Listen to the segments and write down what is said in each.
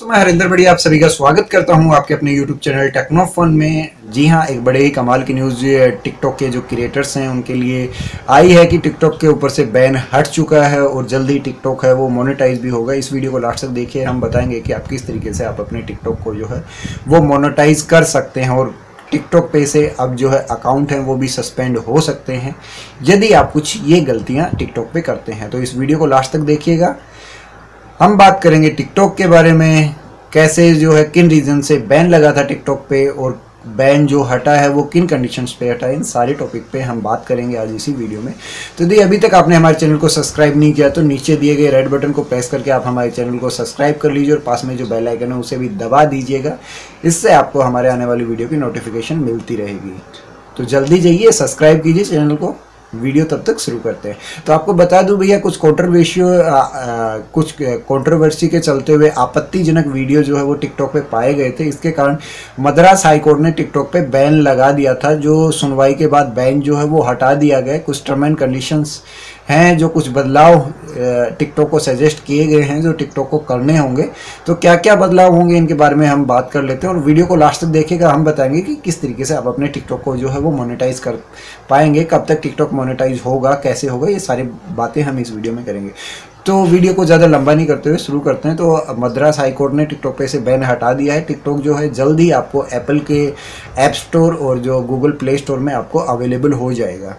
तो मैं हरेंद्र बढ़िया आप सभी का स्वागत करता हूं आपके अपने YouTube चैनल टेक्नोफोन में। जी हां, एक बड़े ही कमाल की न्यूज़ टिकटॉक के जो क्रिएटर्स हैं उनके लिए आई है कि टिकटॉक के ऊपर से बैन हट चुका है और जल्द ही टिकटॉक है वो मोनेटाइज भी होगा। इस वीडियो को लास्ट तक देखिए, हम बताएंगे कि आप किस तरीके से आप अपने टिकटॉक को जो है वो मोनेटाइज कर सकते हैं और टिकटॉक पे से अब जो है अकाउंट हैं वो भी सस्पेंड हो सकते हैं यदि आप कुछ ये गलतियाँ टिकटॉक पे करते हैं। तो इस वीडियो को लास्ट तक देखिएगा। हम बात करेंगे टिकटॉक के बारे में, कैसे जो है किन रीज़न से बैन लगा था टिकटॉक पे और बैन जो हटा है वो किन कंडीशंस पे हटा है, इन सारे टॉपिक पे हम बात करेंगे आज इसी वीडियो में। तो यदि अभी तक आपने हमारे चैनल को सब्सक्राइब नहीं किया तो नीचे दिए गए रेड बटन को प्रेस करके आप हमारे चैनल को सब्सक्राइब कर लीजिए और पास में जो बेल आइकन है उसे भी दबा दीजिएगा। इससे आपको हमारे आने वाली वीडियो की नोटिफिकेशन मिलती रहेगी। तो जल्दी जाइए, सब्सक्राइब कीजिए चैनल को। वीडियो तब तक शुरू करते हैं। तो आपको बता दूं भैया, कुछ कंट्रोवर्सी के चलते हुए आपत्तिजनक वीडियो जो है वो टिकटॉक पे पाए गए थे। इसके कारण मद्रास हाई कोर्ट ने टिकटॉक पे बैन लगा दिया था। जो सुनवाई के बाद बैन जो है वो हटा दिया गया। कुछ टर्म एंड कंडीशंस हैं, जो कुछ बदलाव टिकटॉक को सजेस्ट किए गए हैं जो टिकटॉक को करने होंगे। तो क्या क्या बदलाव होंगे इनके बारे में हम बात कर लेते हैं और वीडियो को लास्ट तक देखिएगा। हम बताएंगे कि किस तरीके से आप अपने टिकटॉक को जो है वो मोनेटाइज कर पाएंगे, कब तक टिकटॉक मोनेटाइज होगा, कैसे होगा, ये सारी बातें हम इस वीडियो में करेंगे। तो वीडियो को ज़्यादा लंबा नहीं करते हुए शुरू करते हैं। तो मद्रास हाई कोर्ट ने टिकटॉक पे से बैन हटा दिया है। टिकटॉक जो है जल्द ही आपको एप्पल के ऐप स्टोर और जो गूगल प्ले स्टोर में आपको अवेलेबल हो जाएगा।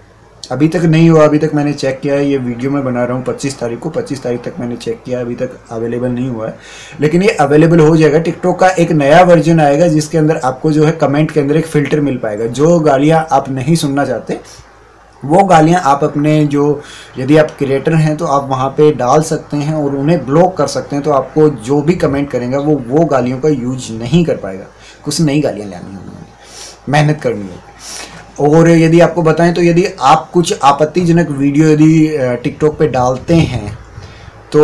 अभी तक नहीं हुआ, अभी तक मैंने चेक किया है, ये वीडियो मैं बना रहा हूँ 25 तारीख को, 25 तारीख तक मैंने चेक किया, अभी तक अवेलेबल नहीं हुआ है, लेकिन ये अवेलेबल हो जाएगा। टिकटॉक का एक नया वर्जन आएगा जिसके अंदर आपको जो है कमेंट के अंदर एक फ़िल्टर मिल पाएगा। जो गालियाँ आप नहीं सुनना चाहते वो गालियाँ आप अपने जो यदि आप क्रिएटर हैं तो आप वहाँ पे डाल सकते हैं और उन्हें ब्लॉक कर सकते हैं। तो आपको जो भी कमेंट करेगा वो गालियों का यूज नहीं कर पाएगा। कुछ नई गालियाँ लानी होंगी, मेहनत करनी होगी। और यदि आपको बताएं तो यदि आप कुछ आपत्तिजनक वीडियो यदि टिकटॉक पे डालते हैं तो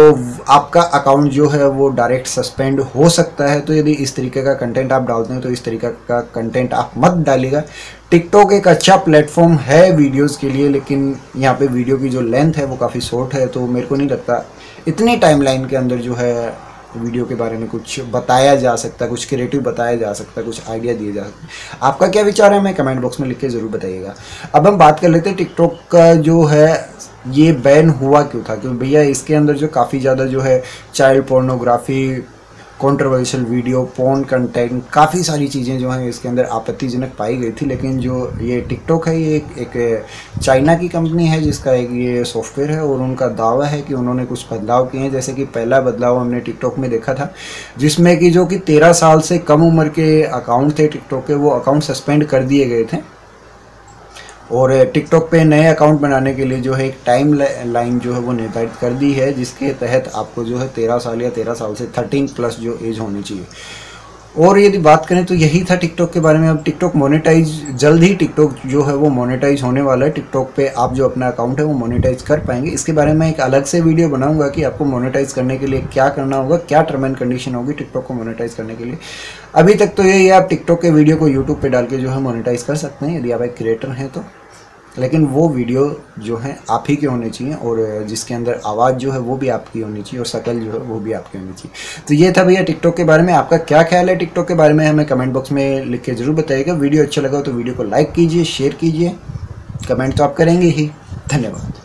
आपका अकाउंट जो है वो डायरेक्ट सस्पेंड हो सकता है। तो यदि इस तरीके का कंटेंट आप डालते हैं तो इस तरीके का कंटेंट आप मत डालिएगा। टिकटॉक एक अच्छा प्लेटफॉर्म है वीडियोस के लिए, लेकिन यहाँ पे वीडियो की जो लेंथ है वो काफ़ी शॉर्ट है। तो मेरे को नहीं लगता इतनी टाइमलाइन के अंदर जो है वीडियो के बारे में कुछ बताया जा सकता है, कुछ क्रिएटिव बताया जा सकता है, कुछ आइडिया दिए जा सकते हैं। आपका क्या विचार है हमें कमेंट बॉक्स में लिख के ज़रूर बताइएगा। अब हम बात कर लेते हैं टिकटॉक का जो है ये बैन हुआ क्यों था। क्योंकि भैया इसके अंदर जो काफ़ी ज़्यादा जो है child pornography, controversial video, porn content, काफ़ी सारी चीज़ें जो हैं इसके अंदर आपत्तिजनक पाई गई थी। लेकिन जो ये टिकटॉक है ये एक चाइना की कंपनी है जिसका एक ये सॉफ्टवेयर है और उनका दावा है कि उन्होंने कुछ बदलाव किए हैं। जैसे कि पहला बदलाव हमने टिकटॉक में देखा था जिसमें कि जो कि 13 साल से कम उम्र के अकाउंट थे टिकटॉक के, वो अकाउंट सस्पेंड कर दिए गए थे। और टिकटॉक पे नए अकाउंट बनाने के लिए जो है एक टाइम लाइन जो है वो निर्धारित कर दी है जिसके तहत आपको जो है 13 साल या 13 साल से 13+ जो एज होनी चाहिए। और यदि बात करें तो यही था टिकटॉक के बारे में। अब टिकटॉक मोनेटाइज, जल्द ही टिकटॉक जो है वो मोनेटाइज होने वाला है। टिकटॉक पे आप जो अपना अकाउंट है वो मोनेटाइज कर पाएंगे। इसके बारे में एक अलग से वीडियो बनाऊंगा कि आपको मोनेटाइज करने के लिए क्या करना होगा, क्या टर्म एंड कंडीशन होगी टिकटॉक को मोनेटाइज करने के लिए। अभी तक तो यही आप टिकटॉक के वीडियो को यूट्यूब पर डाल के जो है मोनेटाइज कर सकते हैं यदि आप एक क्रिएटर हैं तो, लेकिन वो वीडियो जो है आप ही के होने चाहिए और जिसके अंदर आवाज़ जो है वो भी आपकी होनी चाहिए और शक्ल जो है वो भी आपकी होनी चाहिए। तो ये था भैया टिकटॉक के बारे में। आपका क्या ख्याल है टिकटॉक के बारे में हमें कमेंट बॉक्स में लिख के ज़रूर बताइएगा। वीडियो अच्छा लगा तो वीडियो को लाइक कीजिए, शेयर कीजिए, कमेंट तो आप करेंगे ही। धन्यवाद।